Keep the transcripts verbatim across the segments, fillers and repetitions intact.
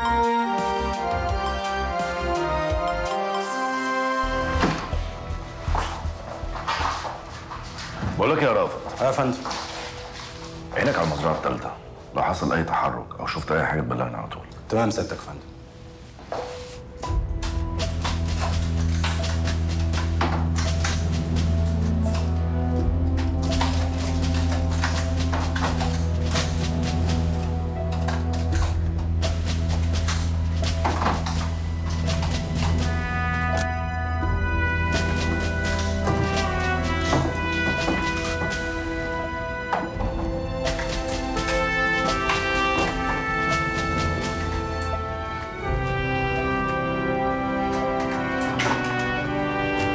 بقول لك يا رافض. اه يا فندم. عينك على المزرعه الثالثه، لو حصل اي تحرك او شفت اي حاجه تبلغني على طول. تمام سيادتك يا فندم.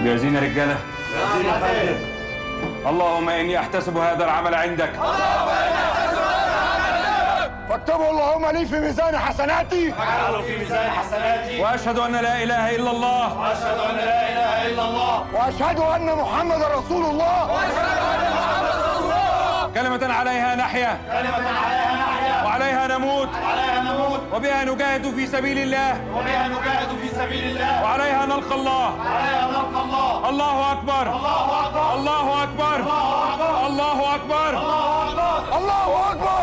جاهزين يا رجاله؟ اللهم اني احتسب هذا العمل عندك. اللهم اني احتسب هذا العمل عندك. فاكتبه اللهم لي في ميزان حسناتي. فاجعله في ميزان حسناتي. واشهد ان لا اله الا الله. واشهد ان لا اله الا الله. واشهد ان محمدا رسول الله. واشهد ان محمدا رسول الله. كلمة عليها نحيا. كلمة عليها نحيا. وعليها نموت. وعليها نموت. وبها نجاهد في سبيل الله. وبها نجاهد في سبيل الله. وعليها نلقى الله. وعليها نلقى الله. الله أكبر. الله أكبر. الله أكبر. الله أكبر. الله أكبر.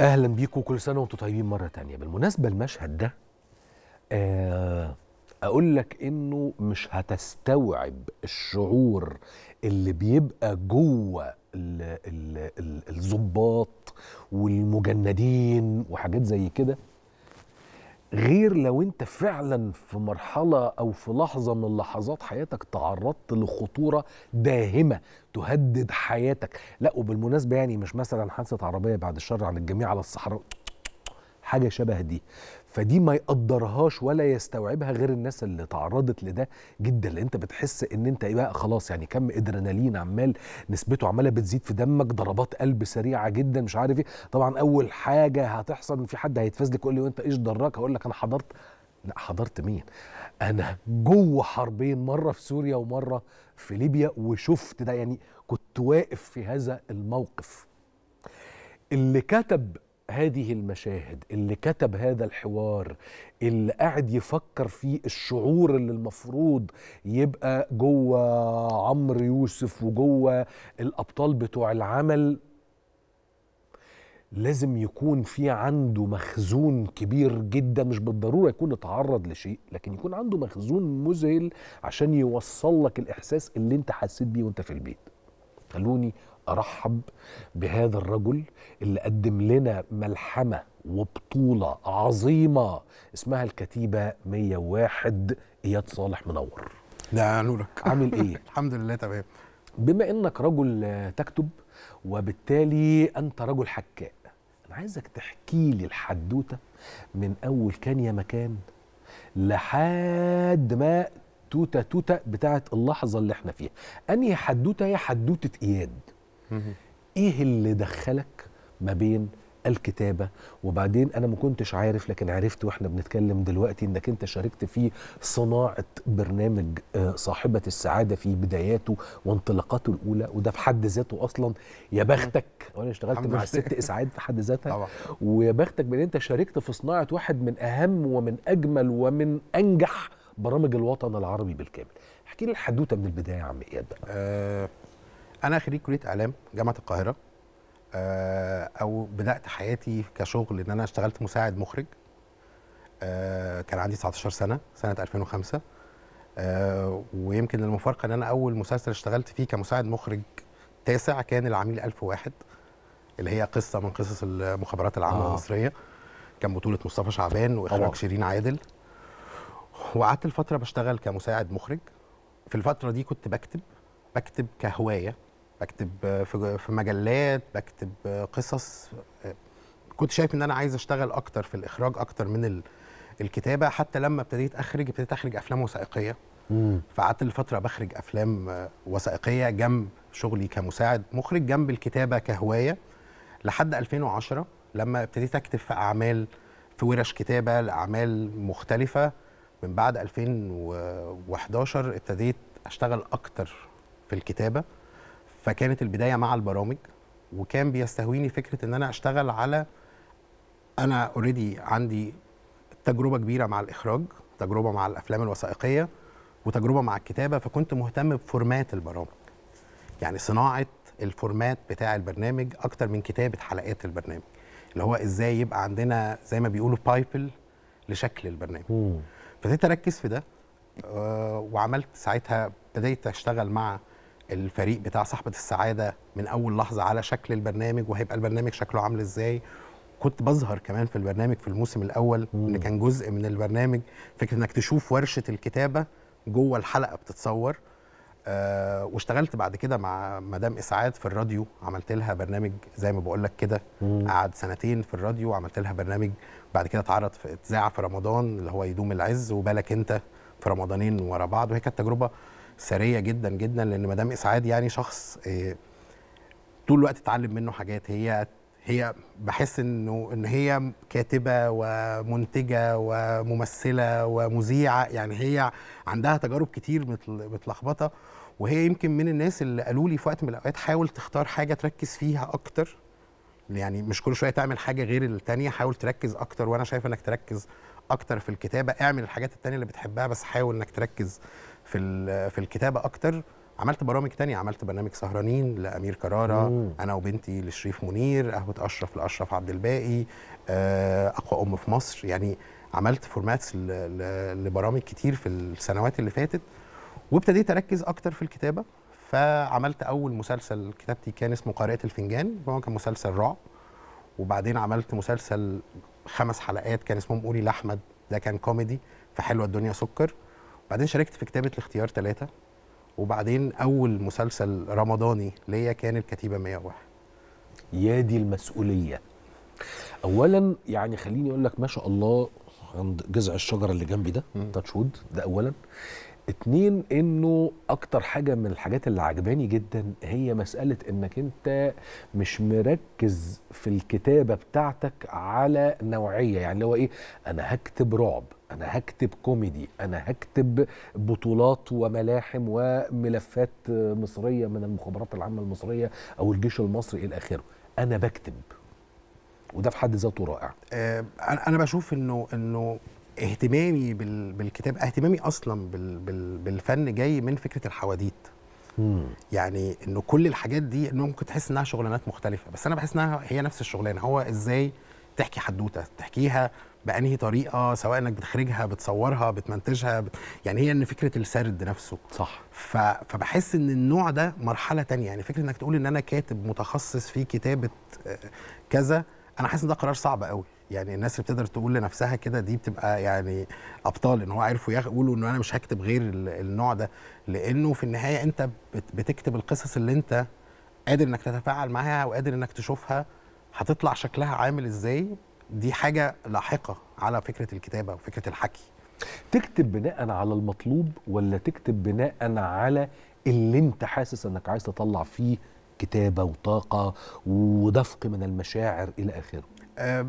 أهلا بيكم، كل سنة وأنتم طيبين. مرة تانية بالمناسبة المشهد ده آه اقول لك انه مش هتستوعب الشعور اللي بيبقى جوه الضباط والمجندين وحاجات زي كده، غير لو انت فعلا في مرحله او في لحظه من لحظات حياتك تعرضت لخطوره داهمه تهدد حياتك. لا وبالمناسبه يعني مش مثلا حادثه عربيه بعد الشر عن الجميع على الصحراء، حاجه شبه دي. فدي ما يقدرهاش ولا يستوعبها غير الناس اللي تعرضت لده جدا، لان انت بتحس ان انت بقى خلاص يعني كم ادرينالين عمال نسبته عماله بتزيد في دمك، ضربات قلب سريعه جدا، مش عارف ايه. طبعا اول حاجه هتحصل ان في حد هيتفزلك يقول لي وانت ايش دراك؟ هقول لك انا حضرت. لا حضرت مين؟ انا جوه حربين، مره في سوريا ومره في ليبيا، وشفت ده يعني كنت واقف في هذا الموقف. اللي كتب هذه المشاهد، اللي كتب هذا الحوار، اللي قاعد يفكر في الشعور اللي المفروض يبقى جوه عمرو يوسف وجوه الأبطال بتوع العمل، لازم يكون في عنده مخزون كبير جدا. مش بالضرورة يكون اتعرض لشيء، لكن يكون عنده مخزون مذهل عشان يوصل لك الإحساس اللي انت حسيت بيه وانت في البيت. خلوني أرحب بهذا الرجل اللي قدم لنا ملحمة وبطولة عظيمة اسمها الكتيبة مية وواحد، إياد صالح منور. لا نورك، عامل إيه؟ الحمد لله تمام. بما إنك رجل تكتب وبالتالي أنت رجل حكاء، أنا عايزك تحكي لي الحدوتة من أول كان يا مكان لحد ما توتة توتة بتاعت اللحظة اللي احنا فيها. أنهي حدوتة هي حدوتة إياد؟ إيه اللي دخلك ما بين الكتابة؟ وبعدين أنا ما كنتش عارف لكن عرفت وإحنا بنتكلم دلوقتي إنك أنت شاركت في صناعة برنامج صاحبة السعادة في بداياته وانطلاقاته الأولى، وده في حد ذاته أصلاً يا بختك. وأنا اشتغلت مع الست إسعاد في حد ذاتها، ويا بختك بإن أنت شاركت في صناعة واحد من أهم ومن أجمل ومن أنجح برامج الوطن العربي بالكامل. احكي لي الحدوته من البدايه يا عم اياد بقى. أه انا خريج كليه اعلام جامعه القاهره، أه او بدات حياتي كشغل ان انا اشتغلت مساعد مخرج، أه كان عندي تسعتاشر سنه سنه ألفين وخمسة، أه ويمكن المفارقه ان انا اول مسلسل اشتغلت فيه كمساعد مخرج تاسع كان العميل ألف واحد، اللي هي قصه من قصص المخابرات العامه آه. المصريه، كان بطوله مصطفى شعبان واخراج شيرين عادل. وقعدت الفترة بشتغل كمساعد مخرج. في الفترة دي كنت بكتب بكتب كهواية، بكتب في مجلات، بكتب قصص. كنت شايف ان انا عايز اشتغل اكتر في الاخراج اكتر من الكتابة، حتى لما ابتديت اخرج ابتديت اخرج افلام وثائقية. فقعدت الفترة بخرج افلام وثائقية جنب شغلي كمساعد مخرج، جنب الكتابة كهواية، لحد ألفين وعشرة لما ابتديت اكتب في اعمال، في ورش كتابة لاعمال مختلفة. من بعد ألفين وحداشر ابتديت اشتغل اكتر في الكتابه، فكانت البدايه مع البرامج، وكان بيستهويني فكره ان انا اشتغل على، انا اوريدي عندي تجربه كبيره مع الاخراج، تجربه مع الافلام الوثائقيه، وتجربه مع الكتابه، فكنت مهتم بفورمات البرامج، يعني صناعه الفورمات بتاع البرنامج اكتر من كتابه حلقات البرنامج، اللي هو ازاي يبقى عندنا زي ما بيقولوا بايبل لشكل البرنامج. مم. فبدأت أركز في ده، وعملت ساعتها، بدأت أشتغل مع الفريق بتاع صاحبة السعادة من أول لحظة على شكل البرنامج، وهيبقى البرنامج شكله عامل إزاي. كنت بظهر كمان في البرنامج في الموسم الأول، مم. إن كان جزء من البرنامج فكرة إنك تشوف ورشة الكتابة جوه الحلقة بتتصور. أه واشتغلت بعد كده مع مدام اسعاد في الراديو، عملت لها برنامج زي ما بقول لك كده، قعد سنتين في الراديو، وعملت لها برنامج بعد كده اتعرض في اتذاع في رمضان، اللي هو يدوم العز وبالك انت، في رمضانين ورا بعض. وهي كانت تجربه سريه جدا جدا، لان مدام اسعاد يعني شخص اه طول الوقت اتعلم منه حاجات. هي هي بحس انه ان هي كاتبه ومنتجه وممثله ومذيعه، يعني هي عندها تجارب كتير متلخبطه، وهي يمكن من الناس اللي قالوا لي في وقت من الاوقات حاول تختار حاجه تركز فيها اكتر، يعني مش كل شويه تعمل حاجه غير الثانيه، حاول تركز اكتر. وانا شايف انك تركز اكتر في الكتابه، اعمل الحاجات الثانيه اللي بتحبها، بس حاول انك تركز في في الكتابه اكتر. عملت برامج تانية، عملت برنامج سهرانين لأمير كرارة، مم. أنا وبنتي لشريف منير، قهوة أشرف لأشرف عبد الباقي، أقوى أم في مصر، يعني عملت فورماتس لبرامج كتير في السنوات اللي فاتت، وابتديت أركز أكتر في الكتابة. فعملت أول مسلسل كتابتي كان اسمه قارئة الفنجان، هو كان مسلسل رعب، وبعدين عملت مسلسل خمس حلقات كان اسمهم قولي لأحمد، ده كان كوميدي، فحلوة الدنيا سكر. وبعدين شاركت في كتابة الاختيار ثلاثة، وبعدين أول مسلسل رمضاني ليا كان الكتيبة مية وواحد. يا دي المسؤولية. أولاً يعني خليني أقول لك ما شاء الله عند جذع الشجرة اللي جنبي ده، تاتش وود، ده أولاً. اتنين، إنه أكتر حاجة من الحاجات اللي عجباني جداً هي مسألة إنك أنت مش مركز في الكتابة بتاعتك على نوعية، يعني اللي هو إيه، أنا هكتب رعب، أنا هكتب كوميدي، أنا هكتب بطولات وملاحم وملفات مصرية من المخابرات العامة المصرية أو الجيش المصري إلى آخره، أنا بكتب، وده في حد ذاته رائع. أه أنا بشوف إنه إنه اهتمامي بالكتاب، اهتمامي أصلا بالفن جاي من فكرة الحواديت. مم. يعني إنه كل الحاجات دي إنه ممكن تحس إنها شغلانات مختلفة، بس أنا بحس إنها هي نفس الشغلانة، هو إزاي تحكي حدوتة، تحكيها بأنهي طريقة، سواء انك بتخرجها، بتصورها، بتمنتجها، بت... يعني هي ان فكرة السرد نفسه صح. ف... فبحس ان النوع ده مرحلة تانية، يعني فكرة انك تقول ان انا كاتب متخصص في كتابة كذا، انا حاسس ان ده قرار صعب قوي. يعني الناس اللي بتقدر تقول لنفسها كده دي بتبقى يعني ابطال، ان هو عرفوا يقولوا ان انا مش هكتب غير النوع ده، لانه في النهاية انت بت... بتكتب القصص اللي انت قادر انك تتفاعل معاها وقادر انك تشوفها هتطلع شكلها عامل ازاي. دي حاجة لاحقة على فكرة الكتابة وفكرة الحكي. تكتب بناء على المطلوب، ولا تكتب بناء على اللي انت حاسس انك عايز تطلع فيه كتابة وطاقة ودفق من المشاعر الى اخره؟ أه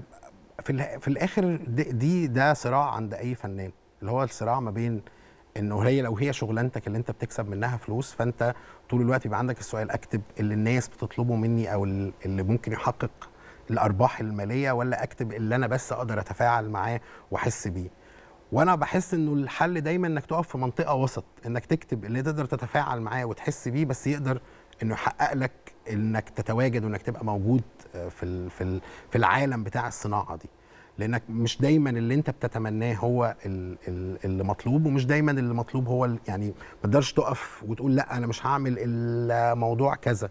في, في الاخر دي ده صراع عند اي فنان، اللي هو الصراع ما بين انه هي لو هي شغلانتك اللي انت بتكسب منها فلوس، فانت طول الوقت يبقى عندك السؤال، اكتب اللي الناس بتطلبه مني او اللي ممكن يحقق الارباح الماليه، ولا اكتب اللي انا بس اقدر اتفاعل معاه واحس بيه. وانا بحس انه الحل دايما انك تقف في منطقه وسط، انك تكتب اللي تقدر تتفاعل معاه وتحس بيه، بس يقدر انه يحقق لك انك تتواجد وانك تبقى موجود في في في العالم بتاع الصناعه دي، لانك مش دايما اللي انت بتتمناه هو اللي مطلوب، ومش دايما اللي مطلوب هو، يعني ما تقدرش تقف وتقول لا انا مش هعمل الا موضوع كذا.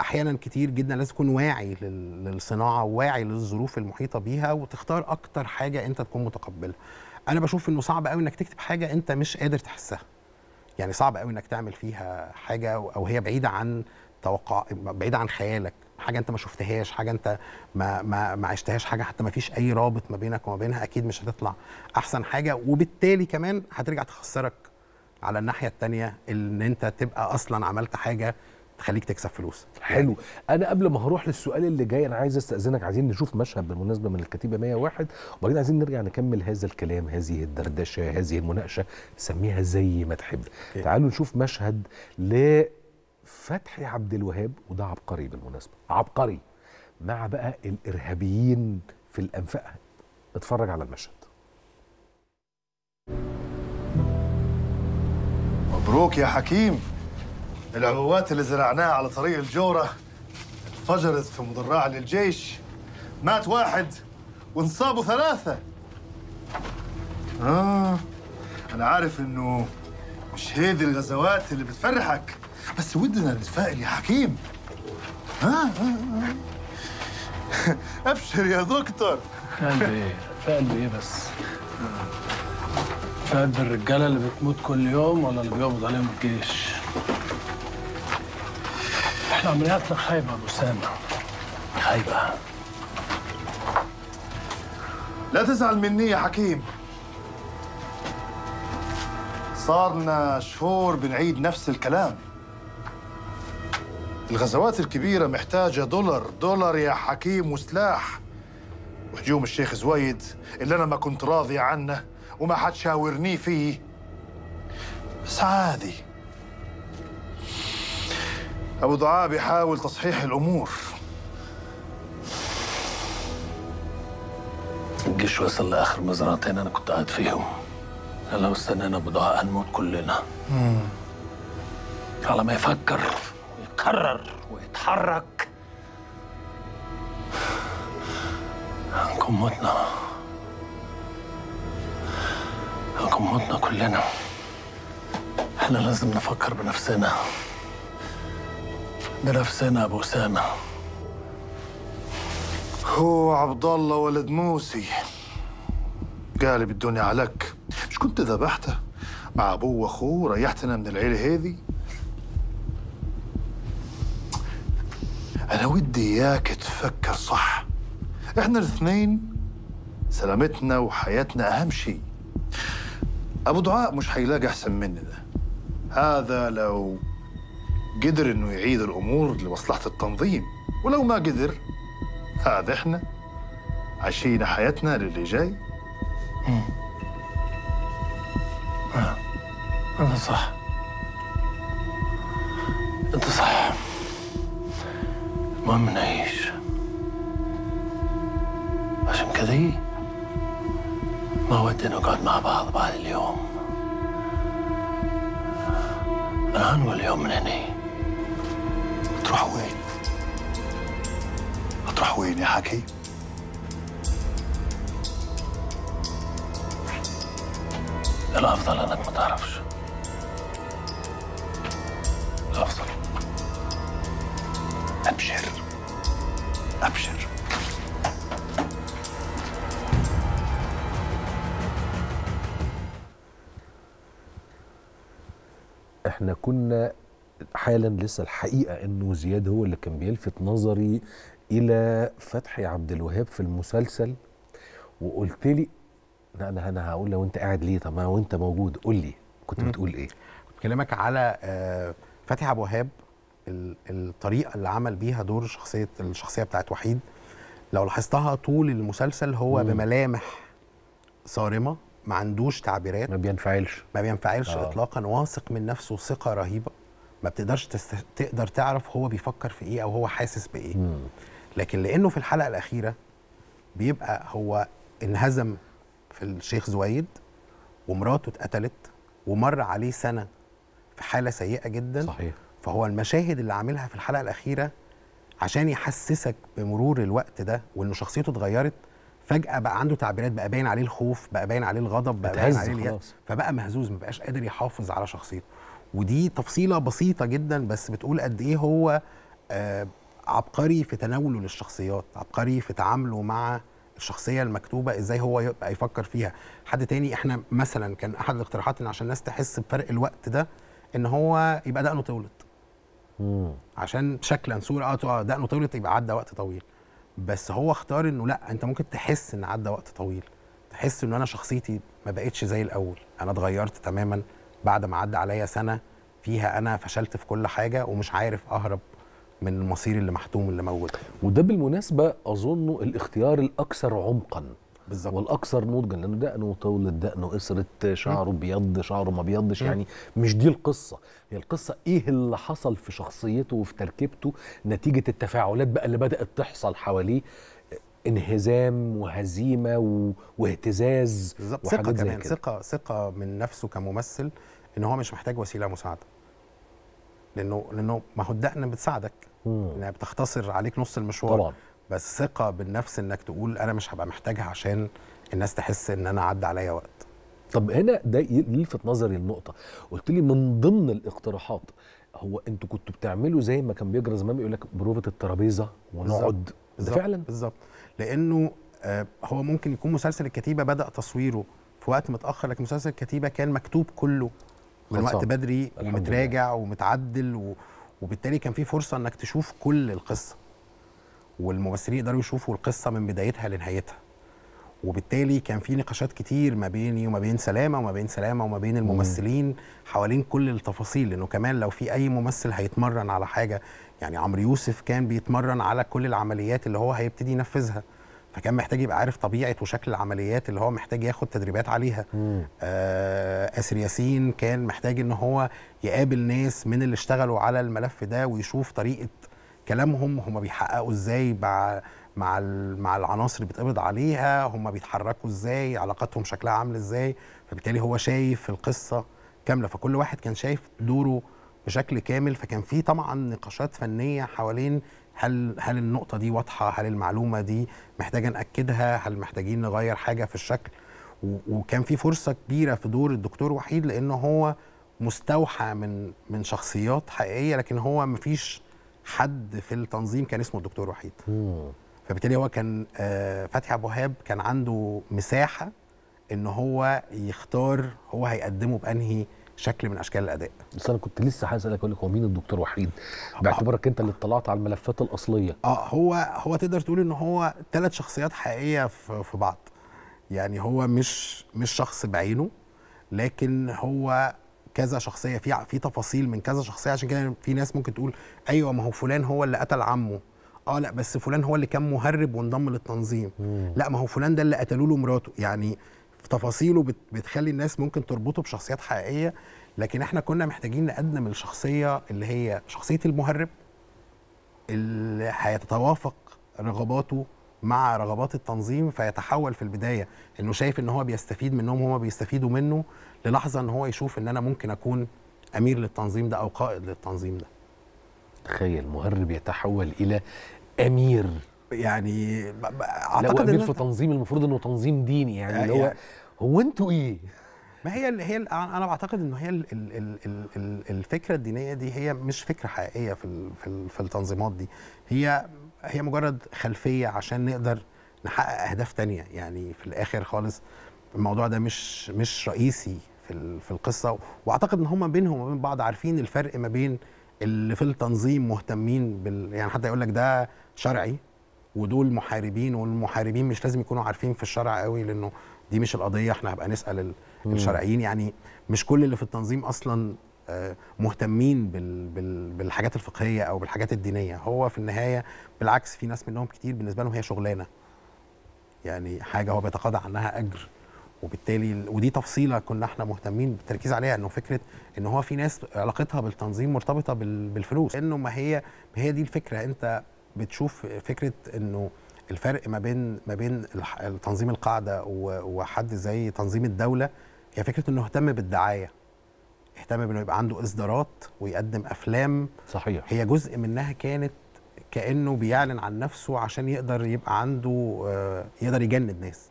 احيانا كتير جدا لازم تكون واعي للصناعه وواعي للظروف المحيطه بيها، وتختار اكتر حاجه انت تكون متقبلها. انا بشوف انه صعب قوي انك تكتب حاجه انت مش قادر تحسها، يعني صعب قوي انك تعمل فيها حاجه او هي بعيده عن توقع، بعيده عن خيالك، حاجه انت ما شفتهاش، حاجه انت ما ما, ما عشتهاش، حاجه حتى ما فيش اي رابط ما بينك وما بينها، اكيد مش هتطلع احسن حاجه، وبالتالي كمان هترجع تخسرك على الناحيه الثانيه ان انت تبقى اصلا عملت حاجه تخليك تكسب فلوس. حلو. انا قبل ما هروح للسؤال اللي جاي انا عايز استاذنك، عايزين نشوف مشهد بالمناسبه من الكتيبه مية وواحد، وبعدين عايزين نرجع نكمل هذا الكلام، هذه الدردشه، هذه المناقشه، سميها زي ما تحب. okay. تعالوا نشوف مشهد لفتحي عبد الوهاب، وده عبقري بالمناسبه، عبقري مع بقى الارهابيين في الانفاق. اتفرج على المشهد. مبروك يا حكيم، العبوات اللي زرعناها على طريق الجورة انفجرت في مدرعة للجيش، مات واحد وانصابوا ثلاثة. آه أنا عارف إنه مش هيدي الغزوات اللي بتفرحك، بس ودنا نتفائل يا حكيم. آه آه آه. أبشر يا دكتور. تفائل بإيه؟ تفائل بإيه بس؟ تفائل بالرجالة اللي بتموت كل يوم ولا اللي بيقبض عليهم الجيش؟ احنا عملياتنا خايبة يا أبو أسامة، خايبة. لا تزعل مني يا حكيم، صارنا شهور بنعيد نفس الكلام. الغزوات الكبيرة محتاجة دولار، دولار يا حكيم وسلاح. وهجوم الشيخ زويد اللي أنا ما كنت راضي عنه وما حد شاورني فيه، بس عادي، أبو دعاء بيحاول تصحيح الأمور. الجيش وصل لآخر مزرعتين أنا كنت قاعد فيهم، لو استنينا أبو دعاء هنموت كلنا. مم. على ما يفكر ويقرر ويتحرك هنكون متنا، هنكون متنا كلنا. احنا لازم نفكر بنفسنا، بنفسنا يا ابو اسامه. هو عبد الله ولد موسي قالب الدنيا عليك، مش كنت ذبحته مع ابوه واخوه ريحتنا من العيله هذي؟ انا ودي اياك تفكر صح، احنا الاثنين سلامتنا وحياتنا اهم شيء. ابو دعاء مش هيلاقي احسن مننا، هذا لو قدر انه يعيد الامور لمصلحه التنظيم، ولو ما قدر هذا احنا عايشين حياتنا للي جاي. امم اه انت صح، انت صح. المهم نعيش، عشان كذي ما ودي نقعد مع بعض بعد اليوم. انا هنوي اليوم من هنا. هتروح وين؟ هتروح وين يا حكيم؟ الأفضل أنك ما تعرفش، الأفضل. أبشر أبشر. احنا كنا حالا لسه الحقيقه انه زياد هو اللي كان بيلفت نظري الى فتحي عبد الوهاب في المسلسل، وقلت لي لا انا انا هقول لو انت قاعد ليه، طب ما وانت موجود قول لي كنت بتقول ايه؟ كنت بكلمك على فتحي عبد الوهاب، الطريقه اللي عمل بيها دور شخصيه الشخصيه بتاعت وحيد لو لاحظتها طول المسلسل هو مم. بملامح صارمه، ما عندوش تعبيرات، ما بينفعلش ما بينفعلش آه. اطلاقا، واثق من نفسه ثقه رهيبه، ما بتقدرش تست... تقدر تعرف هو بيفكر في ايه او هو حاسس بايه. مم. لكن لانه في الحلقه الاخيره بيبقى هو انهزم في الشيخ زويد ومراته اتقتلت ومر عليه سنه في حاله سيئه جدا. صحيح. فهو المشاهد اللي عاملها في الحلقه الاخيره عشان يحسسك بمرور الوقت ده وانه شخصيته اتغيرت فجأة، بقى عنده تعبيرات، بقى باين عليه الخوف، بقى باين عليه الغضب، بقى باين عليه اليأس، فبقى مهزوز، ما بقاش قادر يحافظ على شخصيته. ودي تفصيلة بسيطة جدا بس بتقول قد إيه هو آه عبقري في تناوله للشخصيات، عبقري في تعامله مع الشخصية المكتوبة، إزاي هو يبقى يفكر فيها. حد تاني إحنا مثلا كان أحد الاقتراحات إن عشان الناس تحس بفرق الوقت ده إن هو يبقى دقنه طولت. مم. عشان شكلا صورة أه دقنه طولت يبقى عدى وقت طويل. بس هو اختار انه لا، انت ممكن تحس ان عدى وقت طويل، تحس ان انا شخصيتي ما بقتش زي الاول، انا اتغيرت تماما بعد ما عدى عليا سنه فيها انا فشلت في كل حاجه ومش عارف اهرب من المصير اللي محتوم اللي موجود. وده بالمناسبه اظنه الاختيار الاكثر عمقا بالظبط والاكثر نضجا، لانه دقنه طول، دقنه قصرت، شعره بيض، شعره ما بيضش، يعني مش دي القصه، هي القصه ايه اللي حصل في شخصيته وفي تركيبته نتيجه التفاعلات بقى اللي بدات تحصل حواليه، انهزام وهزيمه واهتزاز وحاجات زي كده. ثقه ثقه من نفسه كممثل ان هو مش محتاج وسيله مساعده، لانه لانه ما هو الدقن بتساعدك انها بتختصر عليك نص المشوار طبعا، بس ثقه بالنفس انك تقول انا مش هبقى محتاجها عشان الناس تحس ان انا عدى عليا وقت. طب هنا ده يلفت نظري النقطه، قلت لي من ضمن الاقتراحات، هو انتوا كنتوا بتعملوا زي ما كان بيجرى زمان بيقول لك بروفه الترابيزه ونقعد بالظبط فعلا بالظبط، لانه هو ممكن يكون مسلسل الكتيبه بدا تصويره في وقت متاخر، لكن مسلسل الكتيبه كان مكتوب كله من وقت بدري ومتراجع ومتعدل و... وبالتالي كان في فرصه انك تشوف كل القصه، والممثلين يقدروا يشوفوا القصه من بدايتها لنهايتها، وبالتالي كان في نقاشات كتير ما بيني وما بين سلامه وما بين سلامه وما بين الممثلين حوالين كل التفاصيل، لانه كمان لو في اي ممثل هيتمرن على حاجه، يعني عمرو يوسف كان بيتمرن على كل العمليات اللي هو هيبتدي ينفذها، فكان محتاج يبقى عارف طبيعه وشكل العمليات اللي هو محتاج ياخد تدريبات عليها. آه أسر ياسين كان محتاج ان هو يقابل ناس من اللي اشتغلوا على الملف ده ويشوف طريقه كلامهم، هم بيحققوا ازاي مع مع مع العناصر اللي بتقبض عليها، هم بيتحركوا ازاي، علاقاتهم شكلها عامل ازاي، فبالتالي هو شايف القصه كامله، فكل واحد كان شايف دوره بشكل كامل، فكان في طبعا نقاشات فنيه حوالين هل هل النقطه دي واضحه، هل المعلومه دي محتاجه ناكدها، هل محتاجين نغير حاجه في الشكل، وكان في فرصه كبيره في دور الدكتور وحيد لانه هو مستوحى من من شخصيات حقيقيه، لكن هو مفيش حد في التنظيم كان اسمه الدكتور وحيد، فبالتالي هو كان آه فتحي عبد الوهاب كان عنده مساحه ان هو يختار هو هيقدمه بانهي شكل من اشكال الاداء. بس انا كنت لسه هسالك اقول لك هو مين الدكتور وحيد؟ باعتبارك انت اللي اطلعت على الملفات الاصليه. اه هو هو تقدر تقول ان هو ثلاث شخصيات حقيقيه في بعض. يعني هو مش مش شخص بعينه، لكن هو كذا شخصيه، في في تفاصيل من كذا شخصيه، عشان كده في ناس ممكن تقول ايوه ما هو فلان هو اللي قتل عمه. اه لا بس فلان هو اللي كان مهرب وانضم للتنظيم. مم. لا ما هو فلان ده اللي قتلوا له مراته، يعني تفاصيله بتخلي الناس ممكن تربطه بشخصيات حقيقيه، لكن احنا كنا محتاجين نقدم الشخصيه اللي هي شخصيه المهرب اللي هيتوافق رغباته مع رغبات التنظيم، فيتحول في البدايه انه شايف ان هو بيستفيد منهم وهما بيستفيدوا منه، للحظه ان هو يشوف ان انا ممكن اكون امير للتنظيم ده او قائد للتنظيم ده. تخيل مهرب يتحول الى امير، يعني اعتقد امير في تنظيم المفروض انه تنظيم ديني، يعني اللي هو هو انتوا ايه؟ ما هي هي انا بعتقد انه هي الفكره الدينيه دي هي مش فكره حقيقيه في في التنظيمات دي، هي هي مجرد خلفيه عشان نقدر نحقق اهداف تانية، يعني في الاخر خالص الموضوع ده مش مش رئيسي في في القصه، واعتقد ان هم بينهم وبين بعض عارفين الفرق ما بين اللي في التنظيم مهتمين بال، يعني حتى يقول لك ده شرعي ودول محاربين، والمحاربين مش لازم يكونوا عارفين في الشرع قوي لانه دي مش القضيه، احنا هبقى نسال الشرعيين، يعني مش كل اللي في التنظيم اصلا مهتمين بالحاجات الفقهيه او بالحاجات الدينيه، هو في النهايه بالعكس في ناس منهم كتير بالنسبه لهم هي شغلانه، يعني حاجه هو بيتقاضى عنها اجر، وبالتالي ودي تفصيله كنا احنا مهتمين بالتركيز عليها، انه فكره ان هو في ناس علاقتها بالتنظيم مرتبطه بالفلوس، لانه ما هي ما هي دي الفكره، انت بتشوف فكره انه الفرق ما بين ما بين تنظيم القاعده وحد زي تنظيم الدوله، هي فكره انه اهتم بالدعايه، اهتم بانه يبقى عنده اصدارات ويقدم افلام، صحيح هي جزء منها كانت كانه بيعلن عن نفسه عشان يقدر يبقى عنده يقدر يجند ناس،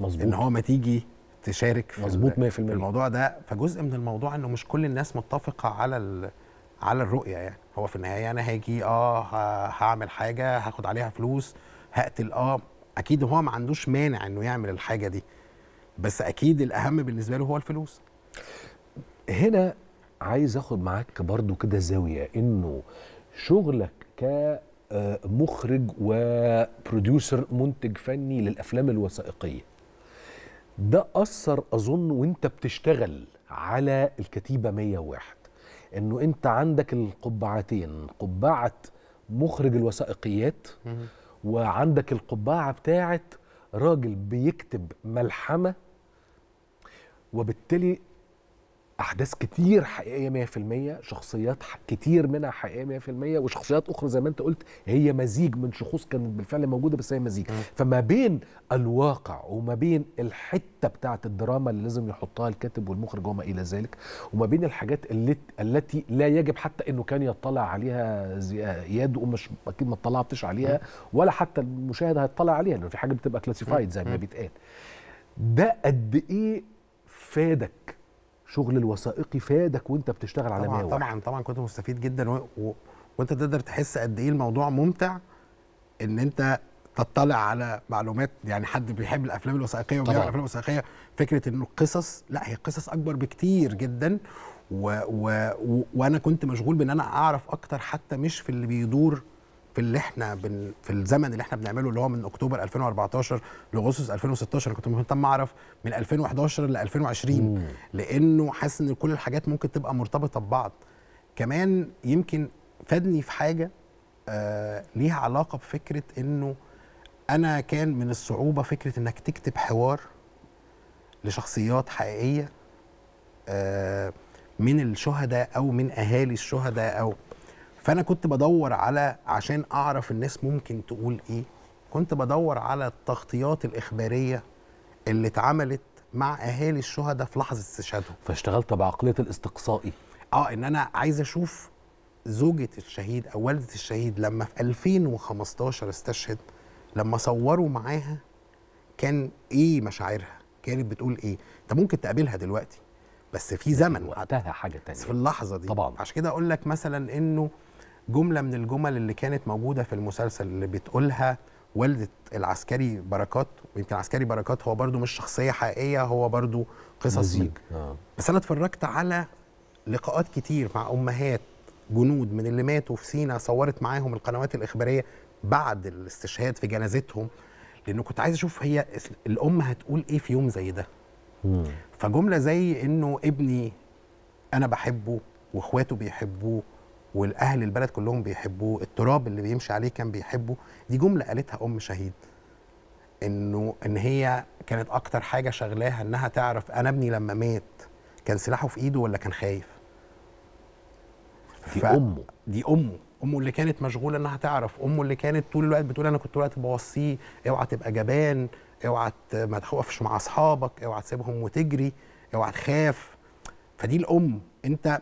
مظبوط ان هو ما تيجي تشارك في مظبوط مية في المية الموضوع ده، فجزء من الموضوع انه مش كل الناس متفقه على على الرؤيه، يعني هو في النهايه انا هاجي اه هعمل حاجه هاخد عليها فلوس هقتل، اه اكيد هو ما عندوش مانع انه يعمل الحاجه دي، بس اكيد الاهم بالنسبه له هو الفلوس. هنا عايز اخد معاك برضو كده زاويه، انه شغلك كمخرج وبروديوسر منتج فني للافلام الوثائقيه ده اثر اظن وانت بتشتغل على الكتيبه مية وواحد، انه انت عندك القبعتين، قبعه مخرج الوثائقيات وعندك القبعه بتاعه راجل بيكتب ملحمه، وبالتالي احداث كتير حقيقيه مية في المية، شخصيات كتير منها حقيقيه مية في المية، وشخصيات اخرى زي ما انت قلت هي مزيج من شخوص كانت بالفعل موجوده بس هي مزيج. فما بين الواقع وما بين الحته بتاعه الدراما اللي لازم يحطها الكاتب والمخرج وما الى ذلك، وما بين الحاجات اللي التي لا يجب حتى انه كان يطلع عليها اياد، ومش اكيد ما اطلعتش عليها ولا حتى المشاهد هيطلع عليها لان في حاجه بتبقى كلاسيفايد زي ما بيتقال. ده قد ايه فادك شغل الوثائقي، فادك وانت بتشتغل على مية واحد؟ طبعا طبعا كنت مستفيد جدا، و... و... وانت تقدر تحس قد ايه الموضوع ممتع ان انت تطلع على معلومات. يعني حد بيحب الافلام الوثائقيه وبيعمل الافلام الوثائقيه، فكره انه القصص، لا هي قصص اكبر بكتير جدا، و... و... و... وانا كنت مشغول بان انا اعرف اكتر، حتى مش في اللي بيدور في اللي احنا بن... في الزمن اللي احنا بنعمله اللي هو من اكتوبر ألفين وأربعتاشر لاغسطس ألفين وستاشر. كنت مهتم اعرف من ألفين وحداشر ل ألفين وعشرين، لانه حاسس ان كل الحاجات ممكن تبقى مرتبطه ببعض. كمان يمكن فادني في حاجه آه ليها علاقه بفكره انه انا كان من الصعوبه فكره انك تكتب حوار لشخصيات حقيقيه آه من الشهداء او من اهالي الشهداء، او فأنا كنت بدور على، عشان أعرف الناس ممكن تقول إيه، كنت بدور على التغطيات الإخبارية اللي اتعملت مع أهالي الشهداء في لحظة استشهادهم. فاشتغلت بعقلية الاستقصائي. آه إن أنا عايز أشوف زوجة الشهيد أو والدة الشهيد لما في ألفين وخمستاشر استشهد، لما صوروا معاها كان إيه مشاعرها، كانت بتقول إيه. أنت ممكن تقابلها دلوقتي بس في زمن وقتها حاجة تانية، بس في اللحظة دي طبعا. عشان كده أقول لك مثلا إنه جملة من الجمل اللي كانت موجودة في المسلسل اللي بتقولها والدة العسكري بركات، ويمكن العسكري بركات هو برضو مش شخصية حقيقية، هو برضو قصص. آه. بس أنا اتفرجت على لقاءات كتير مع أمهات جنود من اللي ماتوا في سينا، صورت معاهم القنوات الإخبارية بعد الاستشهاد في جنازتهم، لأنه كنت عايز أشوف هي الأم هتقول إيه في يوم زي ده. مم. فجملة زي إنه ابني أنا بحبه وإخواته بيحبوه والأهل البلد كلهم بيحبوه، التراب اللي بيمشي عليه كان بيحبه، دي جملة قالتها أم شهيد. إنه إن هي كانت أكتر حاجة شغلاها إنها تعرف أنا ابني لما مات كان سلاحه في إيده ولا كان خايف. دي ف... أمه دي أمه، أمه اللي كانت مشغولة إنها تعرف، أمه اللي كانت طول الوقت بتقول أنا كنت طول الوقت بوصيه أوعى تبقى جبان، أوعى ما تخوفش مع أصحابك، أوعى تسيبهم وتجري، أوعى تخاف. فدي الأم. أنت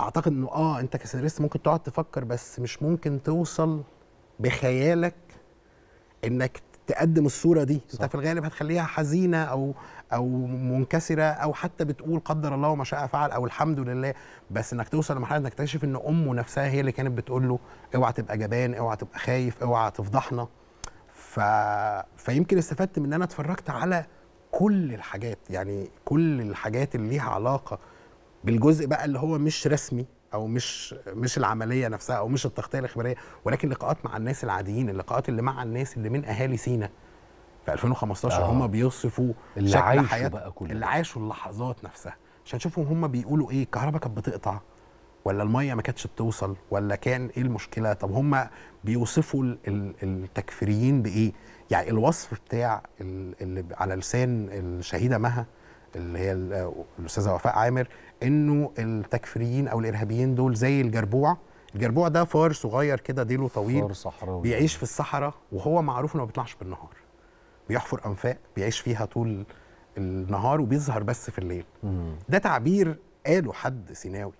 اعتقد انه اه انت كسيناريست ممكن تقعد تفكر، بس مش ممكن توصل بخيالك انك تقدم الصوره دي. صح. انت في الغالب هتخليها حزينه او او منكسره، او حتى بتقول قدر الله وما شاء فعل او الحمد لله، بس انك توصل لمرحله انك تكتشف ان امه نفسها هي اللي كانت بتقول له اوعى تبقى جبان، اوعى تبقى خايف، اوعى تفضحنا. ف... فيمكن استفدت من ان انا اتفرجت على كل الحاجات، يعني كل الحاجات اللي ليها علاقه بالجزء بقى اللي هو مش رسمي او مش مش العمليه نفسها او مش التغطيه الاخباريه، ولكن لقاءات مع الناس العاديين، اللقاءات اللي مع الناس اللي من اهالي سينا في ألفين وخمستاشر. آه. هم بيوصفوا اللي عاشوا بقى كله، اللي عاشوا اللحظات نفسها، عشان تشوفوا هم بيقولوا ايه. الكهرباء كانت بتقطع ولا الميه ما كانتش بتوصل ولا كان ايه المشكله؟ طب هم بيوصفوا التكفيريين بايه؟ يعني الوصف بتاع اللي على لسان الشهيده مها اللي هي الاستاذه وفاء عامر، انه التكفيريين او الارهابيين دول زي الجربوع. الجربوع ده فار صغير كده، ديله طويل، بيعيش في الصحراء، وهو معروف انه ما بيطلعش بالنهار، بيحفر انفاق بيعيش فيها طول النهار وبيظهر بس في الليل. مم. ده تعبير قاله حد سيناوي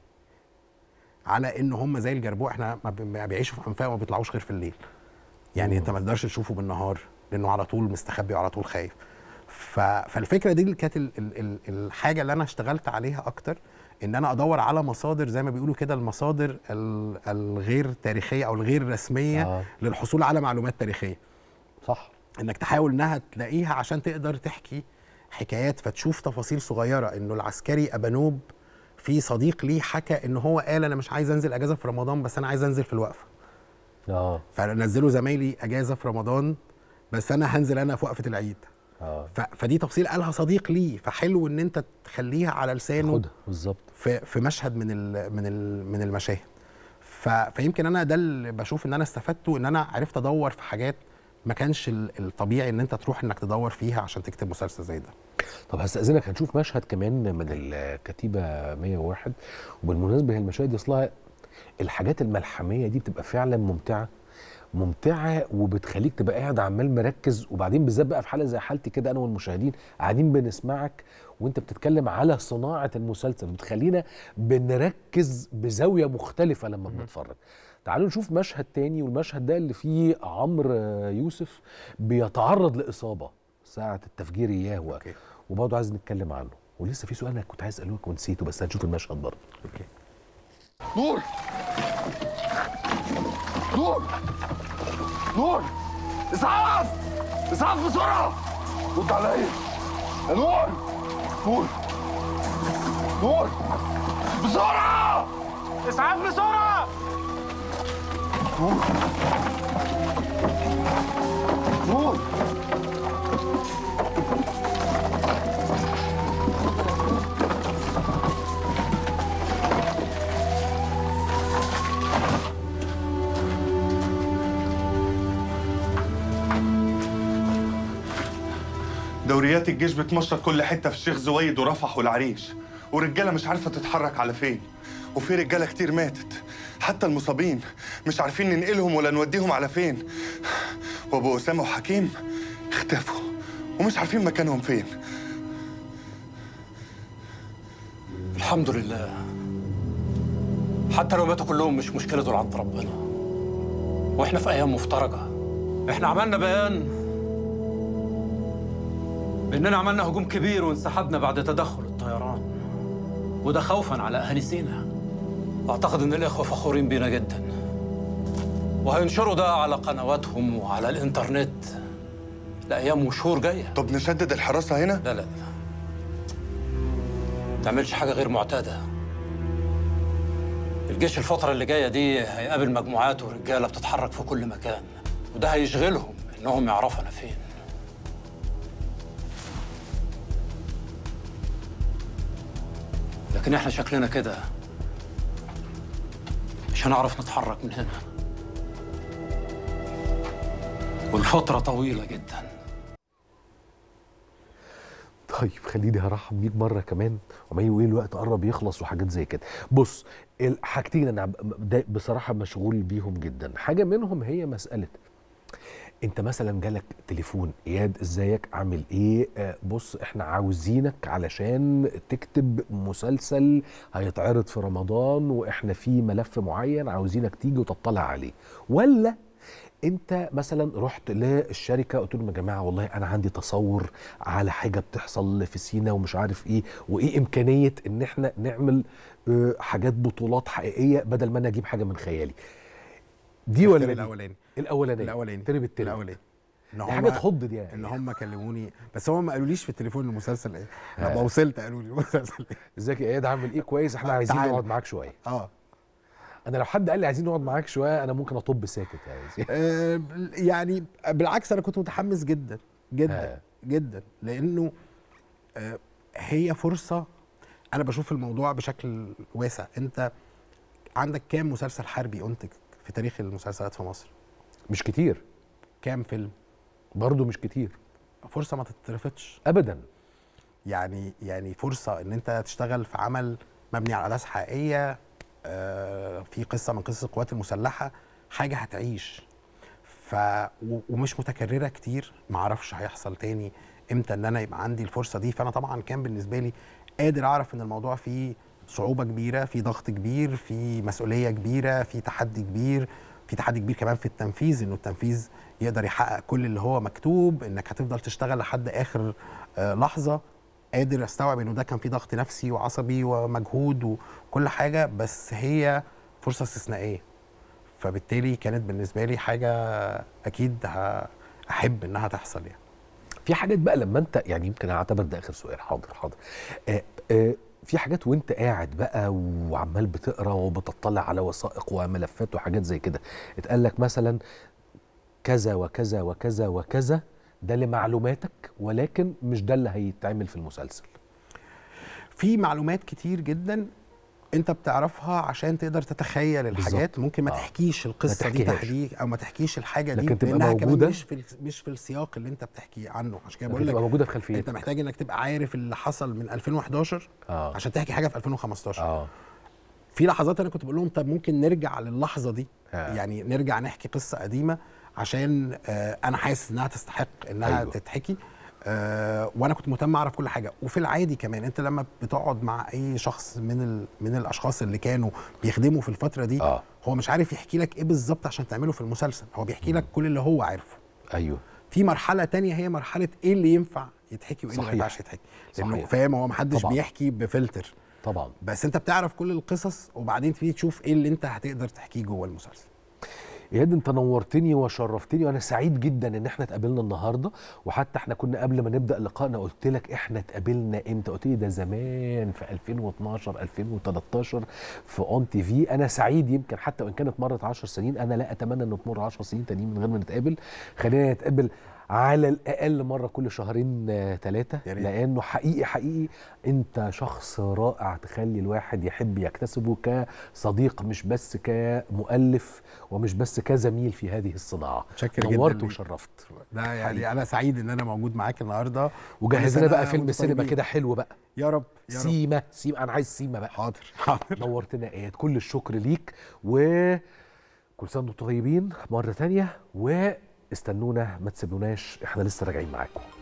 على ان هم زي الجربوع، احنا ما بيعيشوا في انفاق وما بيطلعوش غير في الليل، يعني مم. انت ما تقدرش تشوفه بالنهار لانه على طول مستخبي وعلى طول خايف. فالفكره دي كانت الحاجه اللي انا اشتغلت عليها اكتر، ان انا ادور على مصادر زي ما بيقولوا كده، المصادر الغير تاريخيه او الغير رسميه. آه. للحصول على معلومات تاريخيه. صح. انك تحاول انها تلاقيها عشان تقدر تحكي حكايات، فتشوف تفاصيل صغيره. انه العسكري ابانوب في صديق ليه حكى ان هو قال انا مش عايز انزل اجازه في رمضان بس انا عايز انزل في الوقفه. اه فنزلوا زمايلي اجازه في رمضان بس انا هنزل انا في وقفه العيد. آه. فدي تفصيل قالها صديق ليه، فحلو ان انت تخليها على لسانه بالظبط في, في مشهد من ال من ال من المشاهد. فيمكن انا ده اللي بشوف ان انا استفدته، ان انا عرفت ادور في حاجات ما كانش الطبيعي ان انت تروح انك تدور فيها عشان تكتب مسلسل زي ده. طب هستأذنك، هنشوف مشهد كمان من الكتيبة مية وواحد، وبالمناسبه المشاهد اصلها الحاجات الملحميه دي بتبقى فعلا ممتعه ممتعه وبتخليك تبقى قاعد عمال مركز، وبعدين بالذات بقى في حاله زي حالتي كده انا والمشاهدين قاعدين بنسمعك وانت بتتكلم على صناعه المسلسل، بتخلينا بنركز بزاويه مختلفه لما بنتفرج. تعالوا نشوف مشهد تاني، والمشهد ده اللي فيه عمرو يوسف بيتعرض لاصابه ساعه التفجير اياه هو، وبرضه عايز نتكلم عنه، ولسه في سؤال انا كنت عايز اسالهولك ونسيته، بس هنشوف المشهد برضه. اوكي. نور نور نور اسعاف اسعاف بسرعه، رد عليا يا نور نور نور بسرعه، اسعاف بسرعه نور نور دوريات الجيش بتمشط كل حته في الشيخ زويد ورفح والعريش، ورجاله مش عارفه تتحرك على فين، وفي رجاله كتير ماتت، حتى المصابين مش عارفين ننقلهم ولا نوديهم على فين، وابو اسامه وحكيم اختفوا ومش عارفين مكانهم فين. الحمد لله، حتى لو ماتوا كلهم مش مشكله دول عند ربنا، واحنا في ايام مفترجه. احنا عملنا بيان إننا عملنا هجوم كبير وانسحبنا بعد تدخل الطيران، وده خوفاً على أهل سينا. أعتقد إن الإخوة فخورين بينا جداً، وهينشروا ده على قنواتهم وعلى الإنترنت لأيام وشهور جاية. طب نشدد الحراسة هنا؟ لا لا لا، ما تعملش حاجة غير معتادة. الجيش الفترة اللي جاية دي هيقابل مجموعات ورجالة بتتحرك في كل مكان، وده هيشغلهم إنهم يعرفوا أنا فين. لكن احنا شكلنا كده مش هنعرف نتحرك من هنا، والفترة طويلة جدا. طيب خليني هرحب بيك مرة كمان، وما يقول الوقت قرب يخلص وحاجات زي كده. بص، حاجتين انا بصراحة مشغول بيهم جدا، حاجة منهم هي مسألة انت مثلا جالك تليفون، اياد ازيك عامل ايه، بص احنا عاوزينك علشان تكتب مسلسل هيتعرض في رمضان، واحنا في ملف معين عاوزينك تيجي وتطلع عليه. ولا انت مثلا رحت للشركه قلت لهم يا جماعه والله انا عندي تصور على حاجه بتحصل في سينا ومش عارف ايه، وايه امكانيه ان احنا نعمل حاجات بطولات حقيقيه بدل ما انا اجيب حاجه من خيالي. دي ولا الاولاني؟ الاولاني الاولاني ترب الترب الاولاني حاجه تخض دي، يعني ان هم كلموني بس هم ما قالوليش في التليفون المسلسل ايه، لما وصلت قالوا لي المسلسل ايه، ازيك يا اياد عامل ايه، كويس احنا عايزين نقعد معاك شويه. اه انا لو حد قال لي عايزين نقعد معاك شويه انا ممكن اطب ساكت يعني. آه يعني بالعكس انا كنت متحمس جدا جدا جدا، لانه آه هي فرصه. انا بشوف الموضوع بشكل واسع، انت عندك كام مسلسل حربي انتج في تاريخ المسلسلات في مصر؟ مش كتير. كام فيلم؟ برضه مش كتير. فرصة ما تترفضش أبدا، يعني يعني فرصة إن أنت تشتغل في عمل مبني على أحداث حقيقية، آه في قصة من قصص القوات المسلحة، حاجة هتعيش ف ومش متكررة كتير، معرفش هيحصل تاني إمتى إن أنا يبقى عندي الفرصة دي. فأنا طبعا كان بالنسبة لي قادر أعرف إن الموضوع فيه صعوبة كبيرة، في ضغط كبير، في مسؤولية كبيرة، في تحدي كبير، في تحدي كبير كمان في التنفيذ، انه التنفيذ يقدر يحقق كل اللي هو مكتوب، انك هتفضل تشتغل لحد اخر آه لحظة. قادر استوعب انه ده كان في ضغط نفسي وعصبي ومجهود وكل حاجة، بس هي فرصة استثنائية، فبالتالي كانت بالنسبة لي حاجة اكيد هأحب انها تحصل. يعني في حاجات بقى لما انت يعني يمكن اعتبر ده اخر سؤال. حاضر حاضر. آه آه في حاجات وانت قاعد بقى وعمال بتقرا وبتطلع على وثائق وملفات وحاجات زي كده، اتقال لك مثلا كذا وكذا وكذا وكذا ده لمعلوماتك، ولكن مش ده اللي هيتعمل في المسلسل. في معلومات كتير جدا انت بتعرفها عشان تقدر تتخيل الحاجات بالزبط. ممكن ما آه. تحكيش القصه دي تحديد، او ما تحكيش الحاجه دي، لكن تبقى موجوده، مش في مش في السياق اللي انت بتحكيه عنه. عشان كده بقول لك تبقى موجوده في خلفيتك. انت محتاج انك تبقى عارف اللي حصل من ألفين وأحد عشر آه. عشان تحكي حاجه في ألفين وخمستاشر. اه في لحظات انا كنت بقول لهم طب ممكن نرجع للحظه دي آه. يعني نرجع نحكي قصه قديمه عشان آه انا حاسس انها تستحق انها أيوه. تتحكي. أه وانا كنت مهتم اعرف كل حاجه. وفي العادي كمان انت لما بتقعد مع اي شخص من ال... من الاشخاص اللي كانوا بيخدموا في الفتره دي آه. هو مش عارف يحكي لك ايه بالظبط عشان تعمله في المسلسل، هو بيحكي مم. لك كل اللي هو عارفه. ايوه في مرحله تانية هي مرحله ايه اللي ينفع يتحكي وايه اللي ما ينفعش يتحكي، لانه فاهم هو ما حدش بيحكي بفلتر طبعا، بس انت بتعرف كل القصص وبعدين تيجي تشوف ايه اللي انت هتقدر تحكيه جوه المسلسل. إياد انت نورتني وشرفتني، وانا سعيد جدا ان احنا اتقابلنا النهارده، وحتى احنا كنا قبل ما نبدا لقائنا قلت لك احنا اتقابلنا امتى؟ قلت لي ده زمان في ألفين واتناشر ألفين وتلتاشر في اون تي في. انا سعيد، يمكن حتى وان كانت مرت عشر سنين، انا لا اتمنى انه تمر عشر سنين تانيين من غير ما نتقابل. خلينا نتقابل على الاقل مره كل شهرين ثلاثه، لانه حقيقي حقيقي انت شخص رائع تخلي الواحد يحب يكتسبه كصديق، مش بس كمؤلف ومش بس كزميل في هذه الصناعه. نورت وشرفت. لا يعني حقيقي. انا سعيد ان انا موجود معاك النهارده، وجهز لنا بقى فيلم سينما كده حلو بقى يا رب. يا رب سيما سيما، انا عايز سيما بقى. حاضر حاضر. نورتنا اياد، كل الشكر ليك، وكل سنه وانتم طيبين مره ثانيه، و استنونا ما تسيبوناش، احنا لسه راجعين معاكم.